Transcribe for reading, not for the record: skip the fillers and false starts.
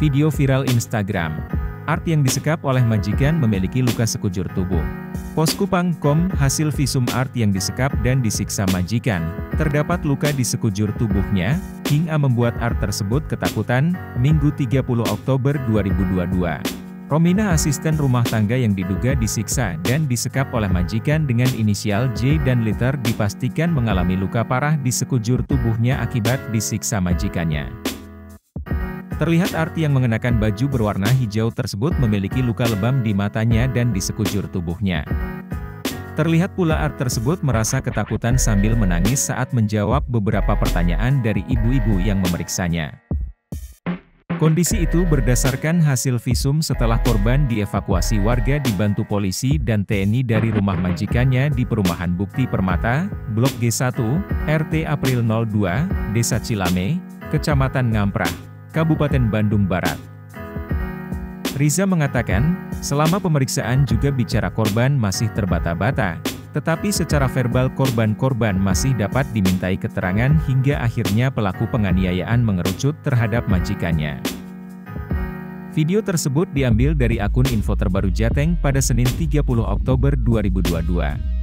Video viral Instagram. Art yang disekap oleh majikan memiliki luka sekujur tubuh. Pos Kupang.com, hasil visum Art yang disekap dan disiksa majikan, terdapat luka di sekujur tubuhnya, hingga membuat Art tersebut ketakutan. Minggu 30 Oktober 2022. Rominah, asisten rumah tangga yang diduga disiksa dan disekap oleh majikan dengan inisial J dan liter, dipastikan mengalami luka parah di sekujur tubuhnya akibat disiksa majikannya. Terlihat Art yang mengenakan baju berwarna hijau tersebut memiliki luka lebam di matanya dan di sekujur tubuhnya. Terlihat pula Art tersebut merasa ketakutan sambil menangis saat menjawab beberapa pertanyaan dari ibu-ibu yang memeriksanya. Kondisi itu berdasarkan hasil visum setelah korban dievakuasi warga dibantu polisi dan TNI dari rumah majikannya di Perumahan Bukti Permata, Blok G1, RT April 02, Desa Cilame, Kecamatan Ngamprah, Kabupaten Bandung Barat. Riza mengatakan, selama pemeriksaan juga bicara korban masih terbata-bata, tetapi secara verbal korban masih dapat dimintai keterangan hingga akhirnya pelaku penganiayaan mengerucut terhadap majikannya. Video tersebut diambil dari akun info terbaru Jateng pada Senin 30 Oktober 2022.